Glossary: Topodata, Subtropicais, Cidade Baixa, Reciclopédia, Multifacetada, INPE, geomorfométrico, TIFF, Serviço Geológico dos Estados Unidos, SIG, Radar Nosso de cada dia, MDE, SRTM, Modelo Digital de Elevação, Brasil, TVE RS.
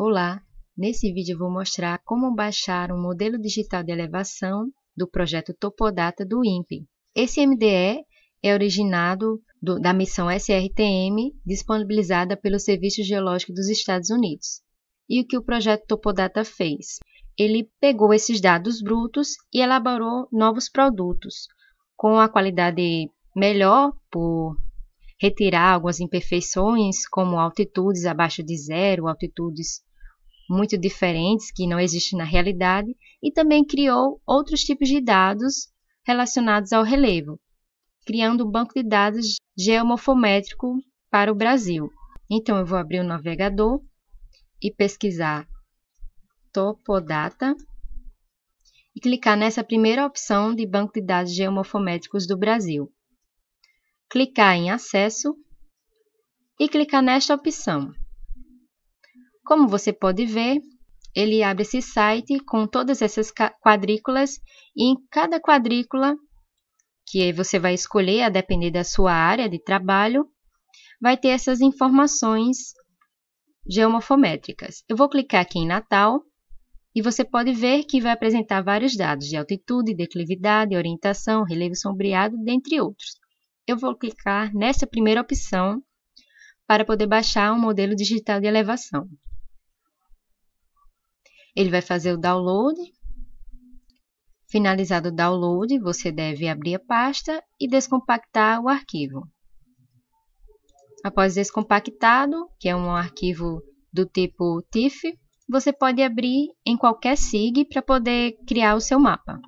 Olá! Nesse vídeo eu vou mostrar como baixar um modelo digital de elevação do projeto Topodata do INPE. Esse MDE é originado da missão SRTM disponibilizada pelo Serviço Geológico dos Estados Unidos. E o que o projeto Topodata fez? Ele pegou esses dados brutos e elaborou novos produtos, com a qualidade melhor por retirar algumas imperfeições, como altitudes abaixo de zero, altitudes muito diferentes que não existem na realidade, e também criou outros tipos de dados relacionados ao relevo, criando um banco de dados geomorfométrico para o Brasil. Então eu vou abrir o navegador e pesquisar Topodata e clicar nessa primeira opção de banco de dados geomorfométricos do Brasil. Clicar em acesso e clicar nesta opção. Como você pode ver, ele abre esse site com todas essas quadrículas e em cada quadrícula, que você vai escolher a depender da sua área de trabalho, vai ter essas informações geomorfométricas. Eu vou clicar aqui em Natal e você pode ver que vai apresentar vários dados de altitude, declividade, orientação, relevo sombreado, dentre outros. Eu vou clicar nessa primeira opção para poder baixar um modelo digital de elevação. Ele vai fazer o download. Finalizado o download, você deve abrir a pasta e descompactar o arquivo. Após descompactado, que é um arquivo do tipo TIFF, você pode abrir em qualquer SIG para poder criar o seu mapa.